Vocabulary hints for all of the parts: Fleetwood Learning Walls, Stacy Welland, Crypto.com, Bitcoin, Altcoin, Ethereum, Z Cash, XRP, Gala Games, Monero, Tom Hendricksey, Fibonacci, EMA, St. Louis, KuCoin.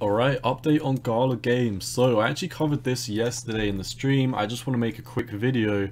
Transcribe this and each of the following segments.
Alright, update on Gala Games. So I actually covered this yesterday in the stream. I just want to make a quick video.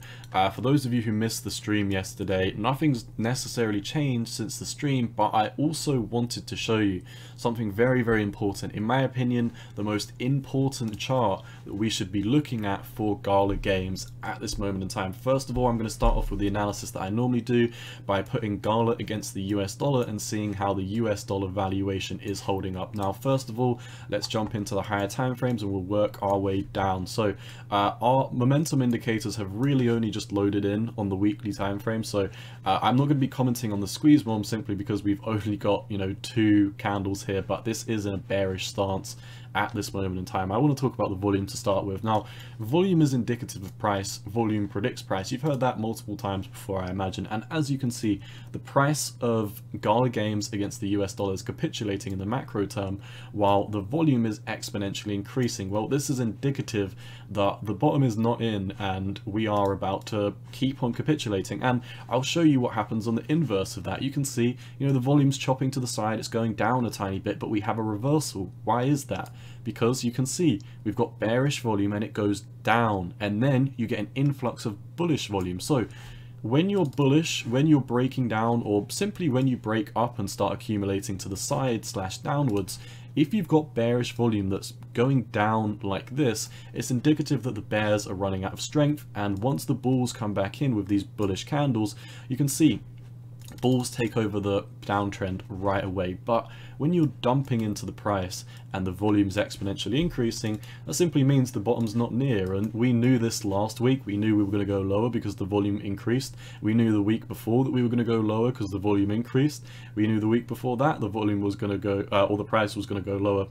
For those of you who missed the stream yesterday, nothing's necessarily changed since the stream, but I also wanted to show you something very, very important. In my opinion, the most important chart that we should be looking at for Gala Games at this moment in time. First of all, I'm going to start off with the analysis that I normally do by putting Gala against the US dollar and seeing how the US dollar valuation is holding up. Now, first of all, let's jump into the higher time frames and we'll work our way down. So our momentum indicators have really only just loaded in on the weekly time frame, so I'm not going to be commenting on the squeeze mom simply because we've only got, you know, two candles here, but this is in a bearish stance at this moment in time. I want to talk about the volume to start with. Now, volume is indicative of price, volume predicts price. You've heard that multiple times before, I imagine. And as you can see, the price of Gala Games against the US dollar is capitulating in the macro term, while the volume is exponentially increasing. Well, this is indicative that the bottom is not in and we are about to keep on capitulating. And I'll show you what happens on the inverse of that. You can see, you know, the volume's chopping to the side, it's going down a tiny bit, but we have a reversal. Why is that? Because you can see we've got bearish volume and it goes down, and then you get an influx of bullish volume. So when you're bullish, when you're breaking down, or simply when you break up and start accumulating to the side slash downwards, if you've got bearish volume that's going down like this, it's indicative that the bears are running out of strength. And once the bulls come back in with these bullish candles, you can see bulls take over the downtrend right away. But when you're dumping into the price and the volume's exponentially increasing, that simply means the bottom's not near. And we knew this last week. We knew we were going to go lower because the volume increased. We knew the week before that we were going to go lower because the volume increased. We knew the week before that the volume was going to go, or the price was going to go lower,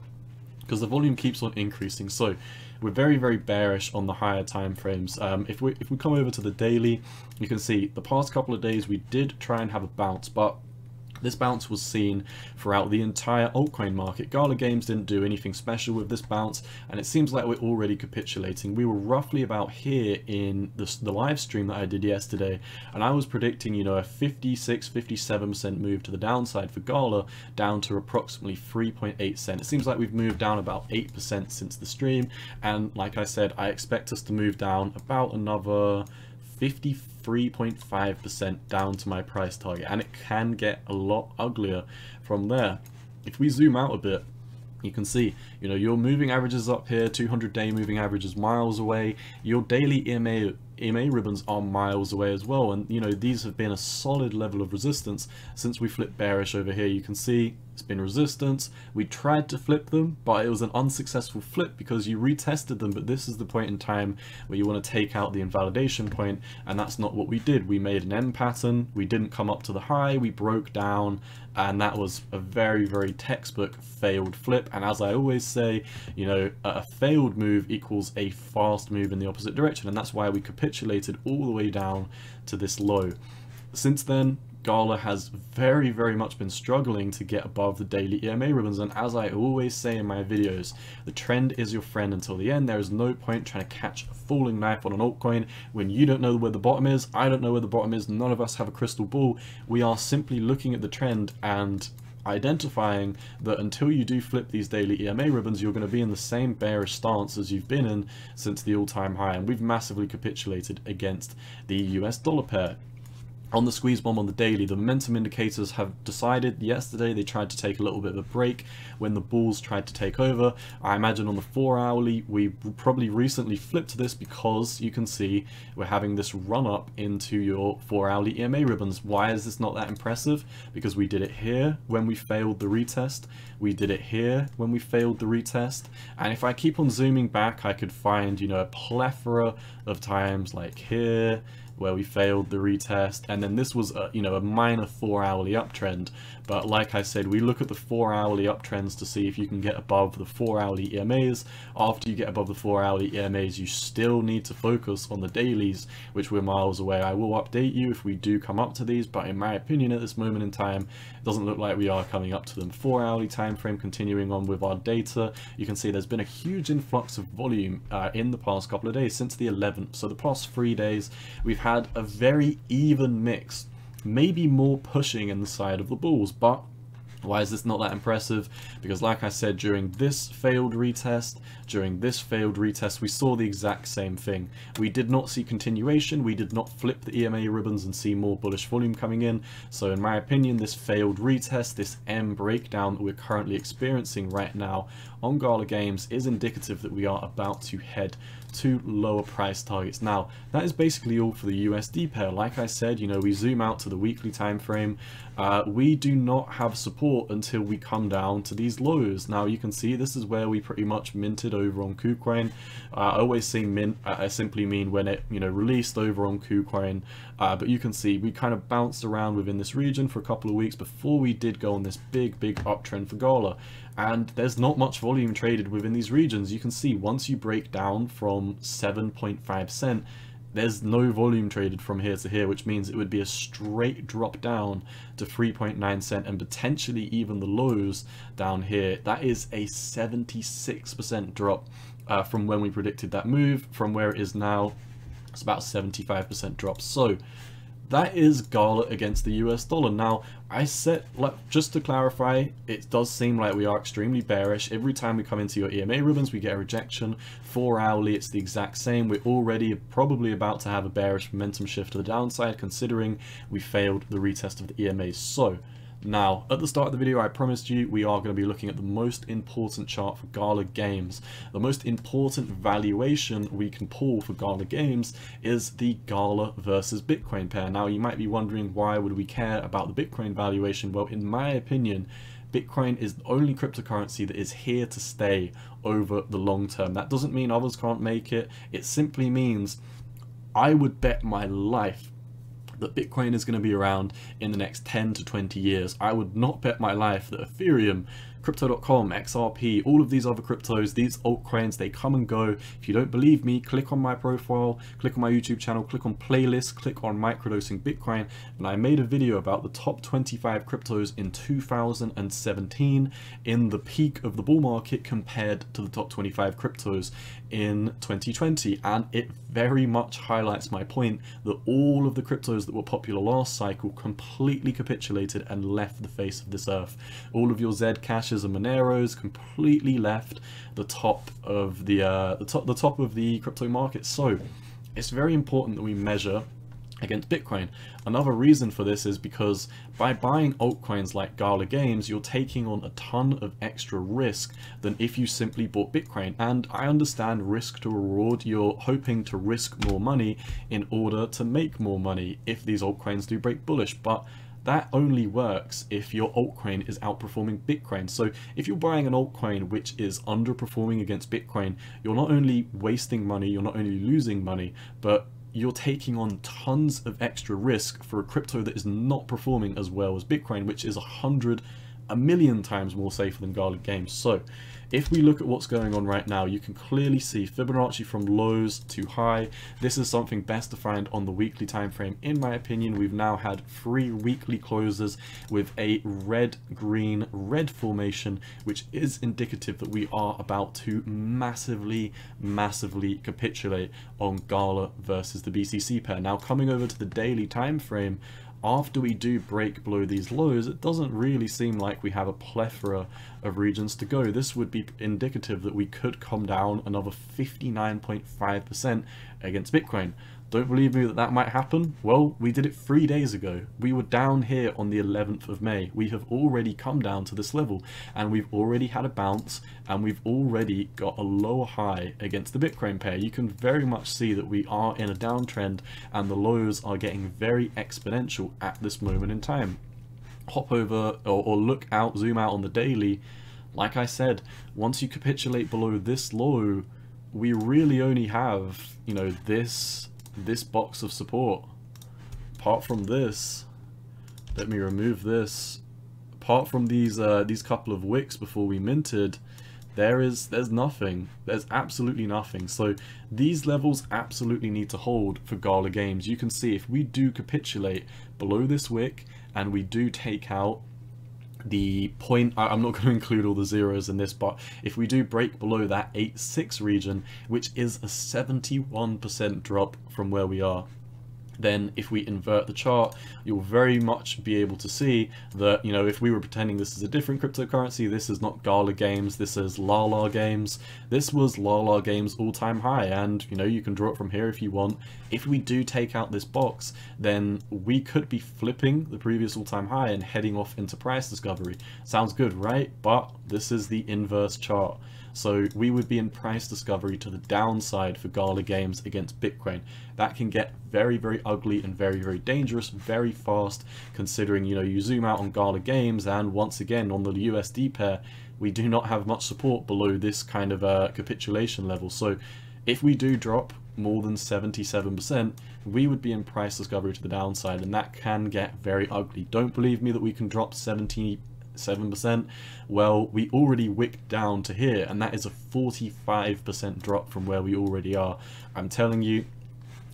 because the volume keeps on increasing. So we're very, very bearish on the higher time frames. If we come over to the daily, you can see the past couple of days we did try and have a bounce, but this bounce was seen throughout the entire altcoin market. Gala Games didn't do anything special with this bounce, and it seems like we're already capitulating. We were roughly about here in the live stream that I did yesterday, and I was predicting, you know, a 56, 57% move to the downside for Gala, down to approximately 3.8 cents. It seems like we've moved down about 8% since the stream, and like I said, I expect us to move down about another 53.5% down to my price target, and it can get a lot uglier from there. If we zoom out a bit, you can see, you know, your moving averages up here, 200-day moving averages miles away, your daily EMA ribbons are miles away as well, and you know, these have been a solid level of resistance since we flipped bearish over here. You can see it's been resistance. We tried to flip them, but it was an unsuccessful flip because you retested them, but this is the point in time where you want to take out the invalidation point, and that's not what we did. We made an M pattern, we didn't come up to the high, we broke down, and that was a very, very textbook failed flip. And as I always say, you know, a failed move equals a fast move in the opposite direction, and that's why we capitulated all the way down to this low. Since then, Gala has very, very much been struggling to get above the daily EMA ribbons, and as I always say in my videos, the trend is your friend until the end. There is no point trying to catch a falling knife on an altcoin when you don't know where the bottom is. I don't know where the bottom is. None of us have a crystal ball. We are simply looking at the trend and identifying that until you do flip these daily EMA ribbons, you're going to be in the same bearish stance as you've been in since the all-time high, and we've massively capitulated against the US dollar pair. On the squeeze bomb on the daily, the momentum indicators have decided. Yesterday they tried to take a little bit of a break when the bulls tried to take over. I imagine on the 4-hourly we probably recently flipped this, because you can see we're having this run up into your 4-hourly EMA ribbons. Why is this not that impressive? Because we did it here when we failed the retest, we did it here when we failed the retest, and if I keep on zooming back, I could find, you know, a plethora of times like here where we failed the retest, and then this was a, you know, a minor 4-hourly uptrend. But like I said, we look at the 4-hourly uptrends to see if you can get above the 4-hourly EMAs. After you get above the 4-hourly EMAs, you still need to focus on the dailies, which we're miles away. I will update you if we do come up to these, but in my opinion at this moment in time, it doesn't look like we are coming up to them. 4-hourly time frame, continuing on with our data, you can see there's been a huge influx of volume in the past couple of days since the 11th. So the past 3 days, we've had a very even mix, maybe more pushing in the side of the bulls, but Why is this not that impressive? Because like I said, during this failed retest, we saw the exact same thing. We did not see continuation, we did not flip the EMA ribbons and see more bullish volume coming in. So in my opinion, this failed retest, this M breakdown that we're currently experiencing right now on Gala Games is indicative that we are about to head to lower price targets. Now, that is basically all for the USD pair. Like I said, you know, we zoom out to the weekly time frame. We do not have support until we come down to these lows. Now, you can see this is where we pretty much minted over on KuCoin. I always say mint, I simply mean when it, you know, released over on KuCoin. But you can see we kind of bounced around within this region for a couple of weeks before we did go on this big uptrend for Gala. And there's not much volume traded within these regions. You can see once you break down from 7.5 cents, there's no volume traded from here to here, which means it would be a straight drop down to 3.9 cents and potentially even the lows down here. That is a 76% drop from when we predicted that move. From where it is now, it's about 75% drop. So that is Gala against the US dollar. Now, just to clarify, it does seem like we are extremely bearish. Every time we come into your EMA ribbons, we get a rejection. 4 hourly, it's the exact same. We're already probably about to have a bearish momentum shift to the downside, considering we failed the retest of the EMA. So now, at the start of the video, I promised you we are going to be looking at the most important chart for Gala Games. The most important valuation we can pull for Gala Games is the Gala versus Bitcoin pair. Now, you might be wondering, why would we care about the Bitcoin valuation? Well, in my opinion, Bitcoin is the only cryptocurrency that is here to stay over the long term. That doesn't mean others can't make it. It simply means I would bet my life that Bitcoin is going to be around in the next 10 to 20 years. I would not bet my life that Ethereum, Crypto.com, XRP, all of these other cryptos, these altcoins, they come and go. If you don't believe me, click on my profile, click on my YouTube channel, click on playlists, click on microdosing Bitcoin, and I made a video about the top 25 cryptos in 2017 in the peak of the bull market compared to the top 25 cryptos in 2020, and it very much highlights my point that all of the cryptos that were popular last cycle completely capitulated and left the face of this earth. All of your Z Cashes and Moneros completely left the top of the top of the crypto market. So it's very important that we measure against Bitcoin. Another reason for this is because by buying altcoins like Gala Games, you're taking on a ton of extra risk than if you simply bought Bitcoin. And I understand risk to reward. You're hoping to risk more money in order to make more money if these altcoins do break bullish, but that only works if your altcoin is outperforming Bitcoin. So if you're buying an altcoin which is underperforming against Bitcoin, you're not only wasting money, you're not only losing money, but you're taking on tons of extra risk for a crypto that is not performing as well as Bitcoin, which is a million times more safer than Gala Games. So if we look at what's going on right now, you can clearly see Fibonacci from lows to high. This is something best defined on the weekly time frame. In my opinion, we've now had 3 weekly closes with a red, green, red formation, which is indicative that we are about to massively capitulate on Gala versus the BCC pair. Now, coming over to the daily time frame, after we do break below these lows, it doesn't really seem like we have a plethora of regions to go. This would be indicative that we could come down another 59.5% against Bitcoin. Don't believe me that that might happen? Well, we did it 3 days ago. We were down here on the 11th of May. We have already come down to this level, and we've already had a bounce, and we've already got a lower high against the Bitcoin pair. You can very much see that we are in a downtrend, and the lows are getting very exponential at this moment in time. Hop over, or look out, zoom out on the daily. Like I said, once you capitulate below this low, we really only have, you know, this box of support. Apart from this, let me remove this. Apart from these couple of wicks before we minted, there's nothing. There's absolutely nothing. So these levels absolutely need to hold for Gala Games. You can see if we do capitulate below this wick and we do take out the point, I'm not going to include all the zeros in this, but if we do break below that 86 region, which is a 71% drop from where we are, then if we invert the chart, you'll very much be able to see that, you know, if we were pretending this is a different cryptocurrency, this is not Gala Games, this is Lala Games. This was Lala Games all-time high, and, you know, you can draw it from here if you want. If we do take out this box, then we could be flipping the previous all-time high and heading off into price discovery. Sounds good, right? But this is the inverse chart. So we would be in price discovery to the downside for Gala Games against Bitcoin. That can get very, very ugly and very, very dangerous very fast, considering, you know, you zoom out on Gala Games and once again on the USD pair, we do not have much support below this kind of capitulation level. So if we do drop more than 77%, we would be in price discovery to the downside, and that can get very ugly. Don't believe me that we can drop 77%? Well, we already wicked down to here, and that is a 45% drop from where we already are. I'm telling you,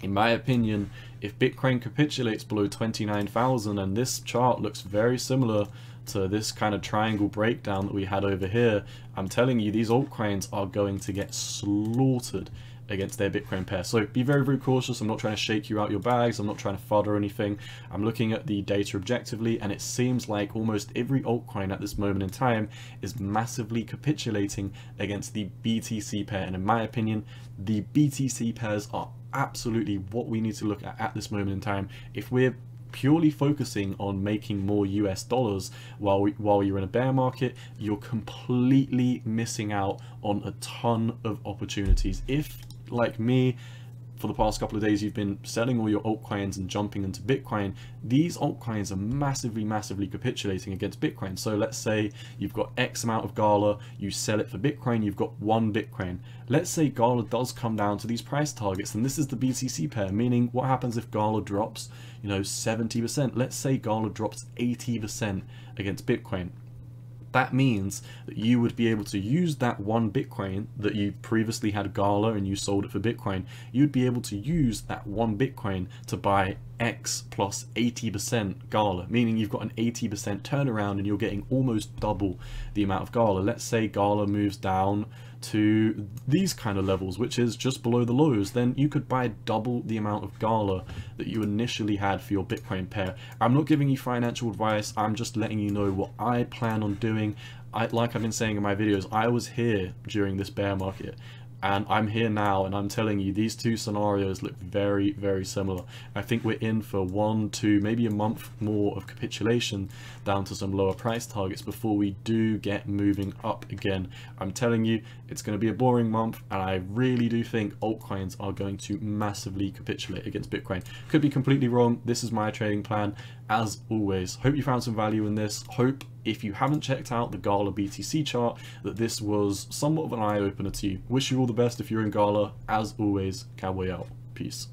in my opinion, if Bitcoin capitulates below 29,000, and this chart looks very similar to this kind of triangle breakdown that we had over here, I'm telling you, these altcoins are going to get slaughtered against their Bitcoin pair. So be very, very cautious. I'm not trying to shake you out your bags. I'm not trying to FUD or anything. I'm looking at the data objectively, and it seems like almost every altcoin at this moment in time is massively capitulating against the BTC pair. And in my opinion, the BTC pairs are absolutely what we need to look at this moment in time. If we're purely focusing on making more US dollars while you're in a bear market, you're completely missing out on a ton of opportunities. If, like me, for the past couple of days you've been selling all your altcoins and jumping into Bitcoin, these altcoins are massively capitulating against Bitcoin. So let's say you've got X amount of Gala, you sell it for Bitcoin, you've got 1 Bitcoin. Let's say Gala does come down to these price targets, and this is the BTC pair, meaning what happens if Gala drops, you know, 70%? Let's say Gala drops 80% against Bitcoin. That means that you would be able to use that 1 Bitcoin that you previously had Gala and you sold it for Bitcoin. You'd be able to use that 1 Bitcoin to buy X plus 80% Gala, meaning you've got an 80% turnaround and you're getting almost double the amount of Gala. Let's say Gala moves down to these kind of levels, which is just below the lows, then you could buy double the amount of Gala that you initially had for your Bitcoin pair. I'm not giving you financial advice, I'm just letting you know what I plan on doing. Like I've been saying in my videos, I was here during this bear market, and I'm here now, and I'm telling you, these two scenarios look very, very similar. I think we're in for 1, 2, maybe a month more of capitulation down to some lower price targets before we do get moving up again. I'm telling you, it's going to be a boring month, and I really do think altcoins are going to massively capitulate against Bitcoin. Could be completely wrong. This is my trading plan, as always. Hope you found some value in this. Hope, if you haven't checked out the Gala BTC chart, that this was somewhat of an eye-opener to you. Wish you all the best if you're in Gala. As always, cowboy out. Peace.